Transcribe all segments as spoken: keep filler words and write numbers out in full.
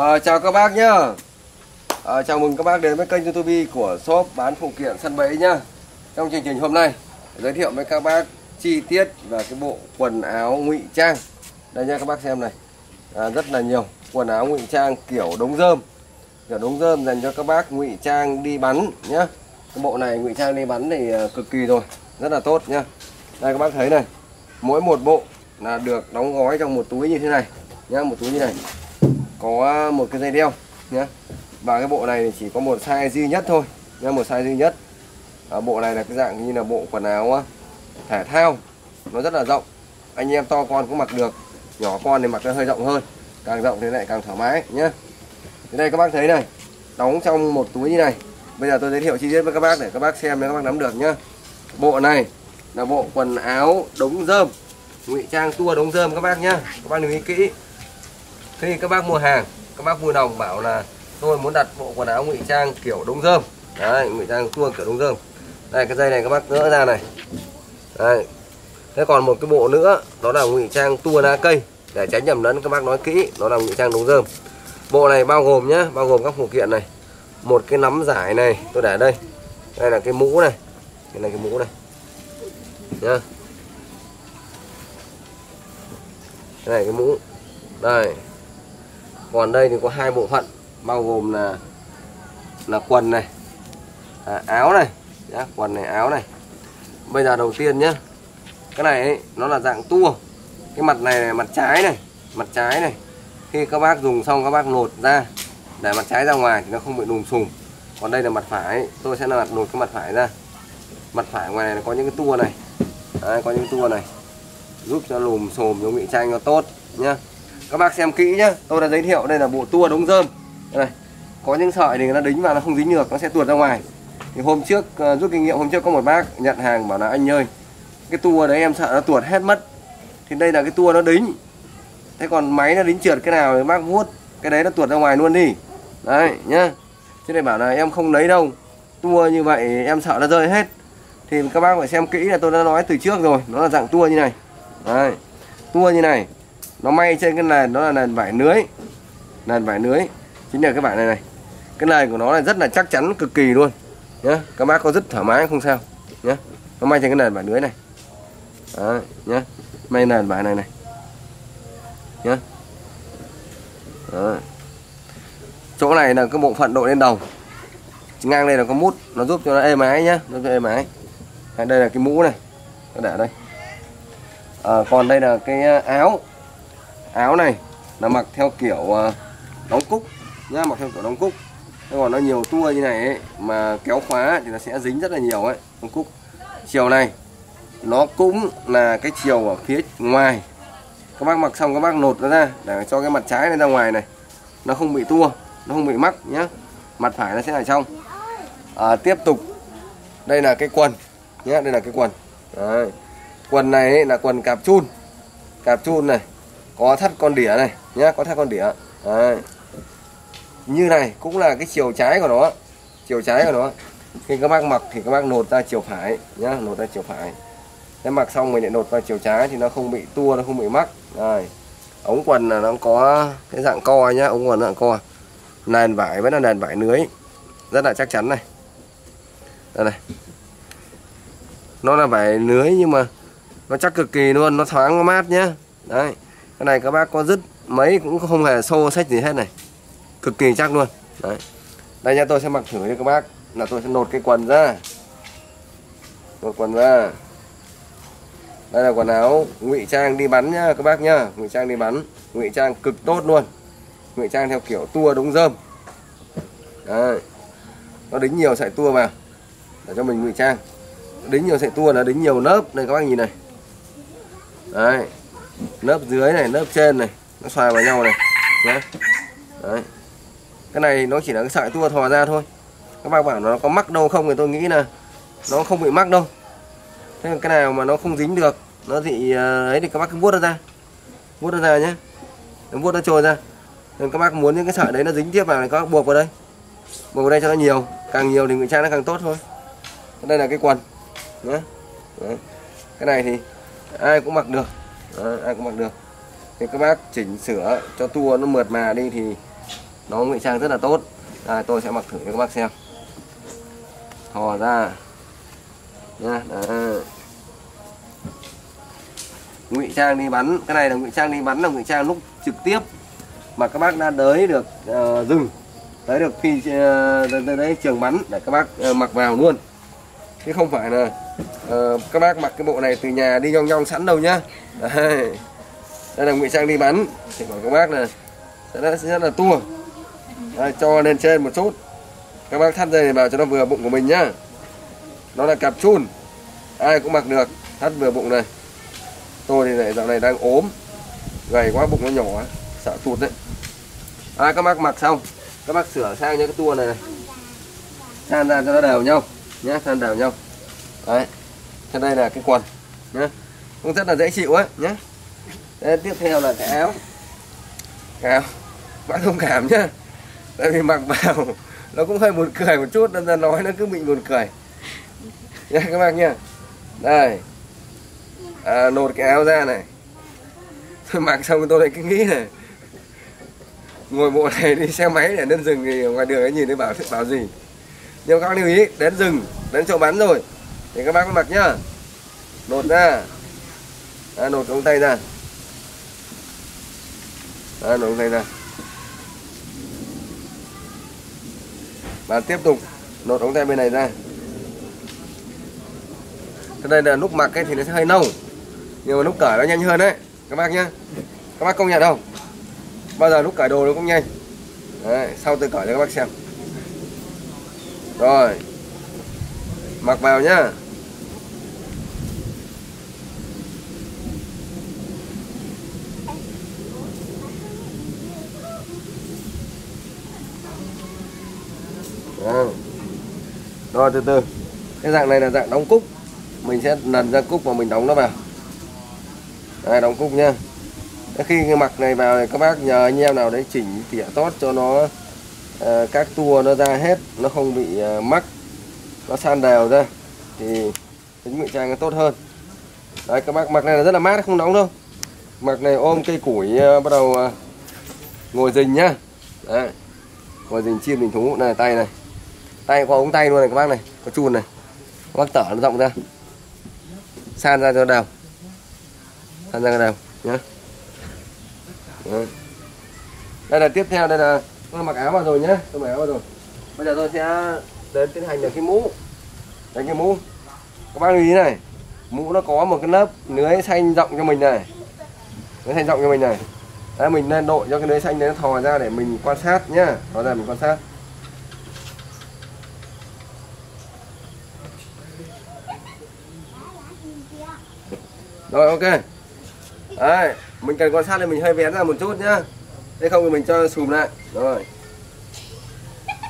À, chào các bác nhá. À, chào mừng các bác đến với kênh YouTube của shop bán phụ kiện săn bẫy nhá. Trong chương trình hôm nay giới thiệu với các bác chi tiết và cái bộ quần áo ngụy trang. Đây nha các bác xem này. À, rất là nhiều quần áo ngụy trang kiểu đống rơm. Kiểu đống rơm dành cho các bác ngụy trang đi bắn nhá. Cái bộ này ngụy trang đi bắn thì cực kỳ rồi, rất là tốt nhá. Đây các bác thấy này. Mỗi một bộ là được đóng gói trong một túi như thế này nhá, một túi như này. Có một cái dây đeo nhé. Và cái bộ này chỉ có một size duy nhất thôi nhé, một size duy nhất. À, bộ này là cái dạng như là bộ quần áo thể thao, nó rất là rộng, anh em to con cũng mặc được, nhỏ con thì mặc nó hơi rộng hơn, càng rộng thì lại càng thoải mái nhé. Thế đây các bác thấy này, đóng trong một túi như này. Bây giờ tôi giới thiệu chi tiết với các bác để các bác xem để các bác nắm được nhé. Bộ này là bộ quần áo đống rơm, ngụy trang tua đống rơm các bác nhé, các bác lưu ý kỹ. Khi các bác mua hàng, các bác vui lòng bảo là tôi muốn đặt bộ quần áo ngụy trang kiểu đống rơm. Đấy, ngụy trang tua kiểu đống rơm. Đây, cái dây này các bác gỡ ra này. Đấy. Thế còn một cái bộ nữa, đó là ngụy trang tua lá cây. Để tránh nhầm lẫn các bác nói kỹ, đó là ngụy trang đống rơm. Bộ này bao gồm nhá, bao gồm các phụ kiện này. Một cái nắm giải này, tôi để đây. Đây là cái mũ này. Đây là cái mũ này. Nhá. Đây này, cái mũ. Đây. Còn đây thì có hai bộ phận, bao gồm là là quần này, à, áo này, nhá, quần này, áo này. Bây giờ đầu tiên nhá, cái này ấy, nó là dạng tua, cái mặt này, này, mặt trái này, mặt trái này. Khi các bác dùng xong các bác lột ra, để mặt trái ra ngoài thì nó không bị lùm xùm. Còn đây là mặt phải, ấy, tôi sẽ là lột cái mặt phải ra. Mặt phải ngoài này có những cái tua này, à, có những tua này, giúp cho lùm xùm, cho ngụy trang nó tốt nhá. Các bác xem kỹ nhá, tôi đã giới thiệu đây là bộ tua đống rơm này. Có những sợi thì người ta đính vào nó không dính được, nó sẽ tuột ra ngoài. Thì hôm trước rút kinh nghiệm, hôm trước có một bác nhận hàng bảo là anh ơi, cái tua đấy em sợ nó tuột hết mất. Thì đây là cái tua nó đính. Thế còn máy nó đính trượt cái nào thì bác vuốt, cái đấy nó tuột ra ngoài luôn đi. Đấy nhá. Chứ này bảo là em không lấy đâu, tua như vậy em sợ nó rơi hết. Thì các bác phải xem kỹ, là tôi đã nói từ trước rồi, nó là dạng tua như này. Đấy, tua như này. Nó may trên cái nền, nó là nền vải lưới. Nền vải lưới chính là cái vải này này. Cái nền của nó là rất là chắc chắn cực kỳ luôn nhá. Các bác có rất thoải mái không sao nhá. Nó may trên cái nền vải lưới này. Đấy nhá. May nền vải này này. Nhá. Đấy. Chỗ này là cái bộ phận đội lên đầu. Ngang đây là có mút, nó giúp cho nó êm ái nhá, nó cho êm ái. Đây là cái mũ này. Nó để đây. À, còn đây là cái áo. Áo này là mặc theo kiểu đóng cúc nhá, mặc theo kiểu đóng cúc. Thế còn nó nhiều tua như này ấy, mà kéo khóa thì nó sẽ dính rất là nhiều ấy, đóng cúc. Chiều này nó cũng là cái chiều ở phía ngoài. Các bác mặc xong các bác lột nó ra để cho cái mặt trái này ra ngoài này. Nó không bị tua, nó không bị mắc nhá. Mặt phải nó sẽ ở trong. À, tiếp tục. Đây là cái quần nhá, đây là cái quần. Đấy. Quần này ấy là quần cạp chun. Cạp chun này. Có thắt con đĩa này nhá, có thắt con đĩa. Đấy. Như này cũng là cái chiều trái của nó. Chiều trái của nó. Khi các bác mặc thì các bác lột ra chiều phải nhá, lột ra chiều phải. Thế mặc xong mình lại lột vào chiều trái thì nó không bị tua, nó không bị mắc. Đấy. Ống quần là nó có cái dạng co nhá, ống quần dạng co. Nền vải vẫn là nền vải lưới. Rất là chắc chắn này. Đây này. Nó là vải lưới nhưng mà nó chắc cực kỳ luôn, nó thoáng, nó mát nhá. Đấy. Cái này các bác có dứt mấy cũng không hề xô xách gì hết này. Cực kỳ chắc luôn. Đấy. Đây nha, tôi sẽ mặc thử cho các bác. Là tôi sẽ lột cái quần ra. Lột quần ra. Đây là quần áo ngụy trang đi bắn nhá các bác nhá. Ngụy trang đi bắn. Ngụy trang cực tốt luôn. Ngụy trang theo kiểu tua đống rơm. Đấy. Nó đính nhiều sợi tua vào để cho mình ngụy trang. Đính nhiều sợi tua là đính nhiều lớp. Đây các bác nhìn này. Đấy. Lớp dưới này, lớp trên này, nó xoài vào nhau này nhá. Đấy. Cái này nó chỉ là cái sợi tua thò ra thôi. Các bác bảo nó có mắc đâu không thì tôi nghĩ là nó không bị mắc đâu. Thế là cái nào mà nó không dính được, nó thì ấy thì các bác cứ vuốt nó ra. Vuốt nó ra nhá. Vuốt nó trôi ra. Nên các bác muốn những cái sợi đấy nó dính tiếp vào này, các bác buộc vào đây. Buộc vào đây cho nó nhiều, càng nhiều thì ngụy trang nó càng tốt thôi. Đây là cái quần nhá. Đấy. Cái này thì ai cũng mặc được. Đấy, ai cũng mặc được. Thì các bác chỉnh sửa cho tua nó mượt mà đi thì nó ngụy trang rất là tốt. Đây, tôi sẽ mặc thử cho các bác xem. Hò ra nha, ngụy trang đi bắn, cái này là ngụy trang đi bắn, là ngụy trang lúc trực tiếp mà các bác đã đới được uh, rừng, đới được phi uh, đấy trường bắn để các bác uh, mặc vào luôn, chứ không phải là uh, các bác mặc cái bộ này từ nhà đi nhong nhong sẵn đâu nhá. Đây, đây là ngụy trang đi bắn, thì bảo các bác là sẽ rất là tua. Đây, cho lên trên một chút, các bác thắt dây này vào cho nó vừa bụng của mình nhá. Nó là cặp chun, ai cũng mặc được, thắt vừa bụng này. Tôi thì lại dạo này đang ốm, gầy quá, bụng nó nhỏ, sợ tụt đấy. À, các bác mặc xong, các bác sửa sang những cái tua này này, san ra cho nó đều nhau nhé, san đều nhau. Đấy, cho đây là cái quần nhé, cũng rất là dễ chịu ấy nhé. Đấy, tiếp theo là cái áo, cái áo, bạn thông cảm nhá, tại vì mặc vào nó cũng hơi buồn cười một chút, nên là nói nó cứ bị buồn cười nhé các bác nhá. Đây. À, lột cái áo ra này, tôi mặc xong tôi lại cứ nghĩ này, ngồi bộ này đi xe máy để đến rừng thì ngoài đường ấy nhìn thấy bảo bảo gì. Nhưng các bác lưu ý, đến rừng, đến chỗ bắn rồi thì các bác mới mặc nhá. Lột ra, à, lột ống tay ra, à, lột ống tay ra, và tiếp tục lột ống tay bên này ra. Thế đây là lúc mặc ấy thì nó sẽ hơi nâu, nhưng mà lúc cởi nó nhanh hơn đấy các bác nhá. Các bác công nhận không? Bao giờ lúc cởi đồ nó cũng nhanh đấy, sau tôi cởi cho các bác xem. Rồi, mặc vào nhá. Rồi, rồi từ từ. Cái dạng này là dạng đóng cúc, mình sẽ lần ra cúc và mình đóng nó vào. Đây, đóng cúc nha. Khi cái mặc này vào thì các bác nhờ anh em nào đấy chỉnh tỉa tốt cho nó uh, các tua nó ra hết, nó không bị uh, mắc, nó san đều ra thì tính ngụy trang nó tốt hơn. Đấy, các bác mặc này là rất là mát, không nóng đâu. Mặc này ôm cây củi uh, bắt đầu uh, ngồi rình nhá. Đấy, ngồi rình chim rình thú này, tay này, tay có ống tay luôn này các bác này, có chun này, các bác tở nó rộng ra, san ra cho đầu, san ra cho đầu nhé. Đây là tiếp theo, đây là tôi mặc áo vào rồi nhé, tôi mặc áo vào rồi. Bây giờ tôi sẽ đến tiến hành được cái mũ, đấy cái mũ. Các bác lưu ý này, mũ nó có một cái lớp lưới xanh rộng cho mình này, lưới xanh rộng cho mình này. Đấy, mình nên đội cho cái lưới xanh đấy nó thò ra để mình quan sát nhá, thò ra mình quan sát. Rồi, ok. Đấy, mình cần quan sát thì mình hơi vén ra một chút nhá, thế không thì mình cho sùm lại. Rồi,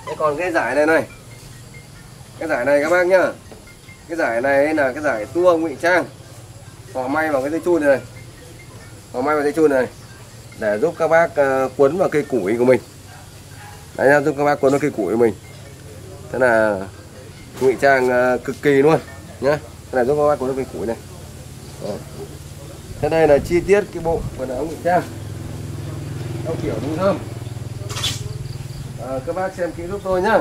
thế còn cái giải này này, cái giải này các bác nhá, cái giải này là cái giải tua ngụy trang, họ may vào cái dây chun này, này. Họ may vào dây chun này để giúp các bác uh, quấn vào cây củi của mình. Đấy, giúp các bác quấn vào cây củi của mình, thế là ngụy trang uh, cực kỳ luôn nhá. Thế là giúp các bác quấn vào cây củi này. Rồi, thế đây là chi tiết cái bộ quần áo ngụy trang theo kiểu đúng không? À, các bác xem kỹ giúp tôi nhá.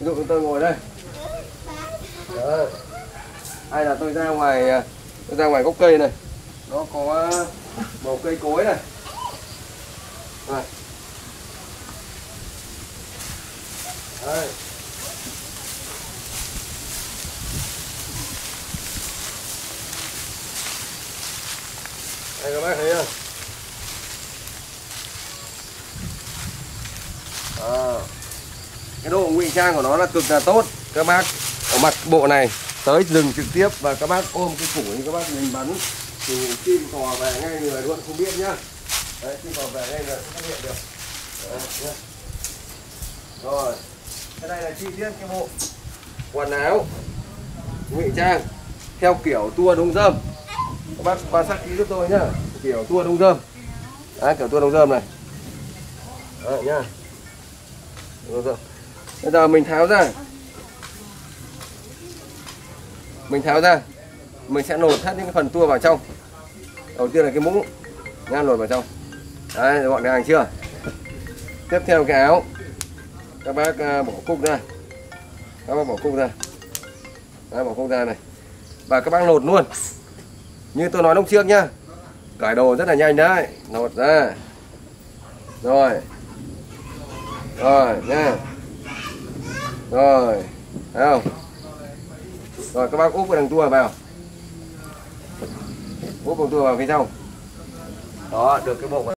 Ví dụ tôi ngồi đây. Đó. Hay là tôi ra ngoài, tôi ra ngoài gốc cây này, nó có màu cây cối này. Rồi. Đây. Đây các bác thấy không? À, cái độ ngụy trang của nó là cực là tốt. Các bác ở mặt bộ này tới rừng trực tiếp và các bác ôm cái củi, các bác mình bắn thì chim cò về ngay người luôn không biết nhá. Đấy, chim cò về ngay người không phát hiện được. Đấy, rồi, cái đây là chi tiết cái bộ quần áo ngụy trang theo kiểu tua đống rơm. Các bác quan sát kỹ giúp tôi nhá, kiểu tua đông rơm. Đấy, kiểu tua đông rơm này. Đấy nhá. Bây giờ mình tháo ra, mình tháo ra, mình sẽ lột hết những cái phần tua vào trong. Đầu tiên là cái mũ, nha, lột vào trong. Đấy, gọn gàng chưa? Tiếp theo cái áo, các bác bỏ cúc ra, các bác bỏ cúc ra, đấy, bỏ cúc ra này, và các bác lột luôn. Như tôi nói lúc trước nhá, cởi đồ rất là nhanh đấy, lột ra, rồi, rồi nha, rồi, thấy không? Rồi các bác úp cái đằng tua vào, úp đằng tua vào phía sau, đó được cái bộ.